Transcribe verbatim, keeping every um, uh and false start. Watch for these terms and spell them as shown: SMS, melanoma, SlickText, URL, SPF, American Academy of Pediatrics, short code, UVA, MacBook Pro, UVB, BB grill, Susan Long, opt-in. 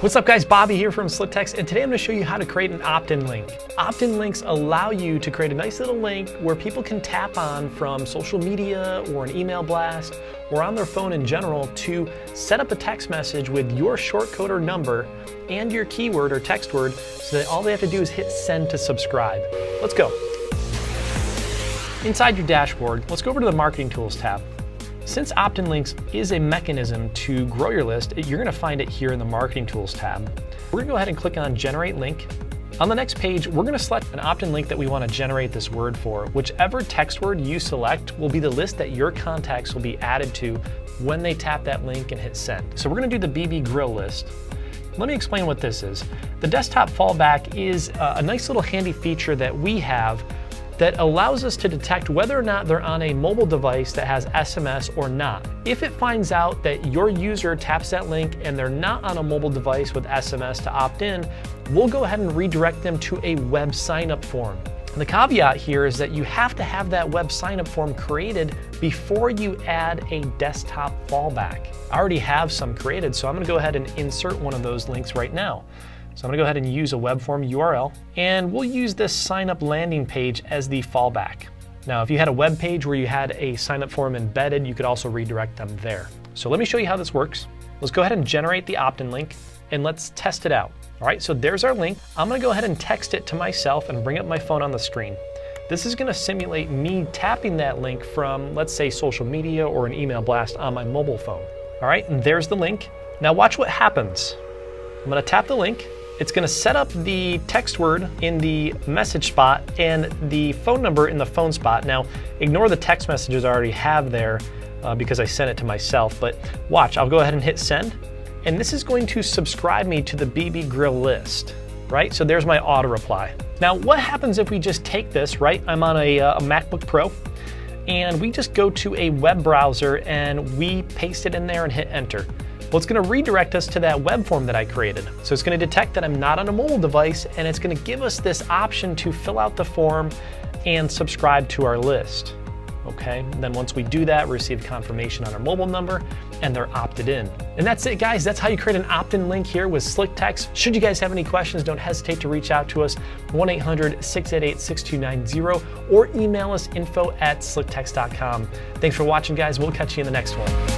What's up guys, Bobby here from SlickText, and today I'm going to show you how to create an opt-in link. Opt-in links allow you to create a nice little link where people can tap on from social media or an email blast or on their phone in general to set up a text message with your shortcode or number and your keyword or text word, so that all they have to do is hit send to subscribe. Let's go. Inside your dashboard, let's go over to the Marketing Tools tab. Since opt-in links is a mechanism to grow your list, you're gonna find it here in the Marketing Tools tab. We're gonna go ahead and click on Generate Link. On the next page, we're gonna select an opt-in link that we wanna generate this word for. Whichever text word you select will be the list that your contacts will be added to when they tap that link and hit send. So we're gonna do the B B grill list. Let me explain what this is. The desktop fallback is a nice little handy feature that we have that allows us to detect whether or not they're on a mobile device that has S M S or not. If it finds out that your user taps that link and they're not on a mobile device with S M S to opt in, we'll go ahead and redirect them to a web sign-up form. And the caveat here is that you have to have that web sign-up form created before you add a desktop fallback. I already have some created, so I'm gonna go ahead and insert one of those links right now. So I'm gonna go ahead and use a web form U R L, and we'll use this sign up landing page as the fallback. Now, if you had a web page where you had a sign up form embedded, you could also redirect them there. So let me show you how this works. Let's go ahead and generate the opt-in link and let's test it out. All right, so there's our link. I'm gonna go ahead and text it to myself and bring up my phone on the screen. This is gonna simulate me tapping that link from, let's say, social media or an email blast on my mobile phone. All right, and there's the link. Now watch what happens. I'm gonna tap the link. It's gonna set up the text word in the message spot and the phone number in the phone spot. Now, ignore the text messages I already have there uh, because I sent it to myself, but watch, I'll go ahead and hit send. And this is going to subscribe me to the B B grill list, right? So there's my auto reply. Now, what happens if we just take this, right? I'm on a, a MacBook Pro, and we just go to a web browser and we paste it in there and hit enter. Well, it's gonna redirect us to that web form that I created. So it's gonna detect that I'm not on a mobile device, and it's gonna give us this option to fill out the form and subscribe to our list, okay? And then once we do that, we receive confirmation on our mobile number, and they're opted in. And that's it, guys. That's how you create an opt-in link here with SlickText. Should you guys have any questions, don't hesitate to reach out to us, one eight hundred, six eight eight, six two nine zero, or email us info at slick text dot com. Thanks for watching, guys. We'll catch you in the next one.